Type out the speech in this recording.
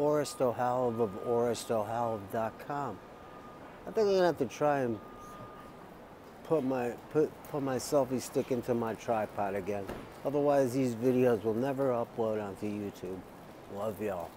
Orest Ohaliv of OrestOHaliv.com. I think I'm gonna have to try and put my selfie stick into my tripod again. Otherwise, these videos will never upload onto YouTube. Love y'all.